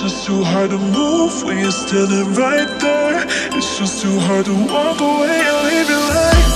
It's just too hard to move when you're standing right there. It's just too hard to walk away and leave your life.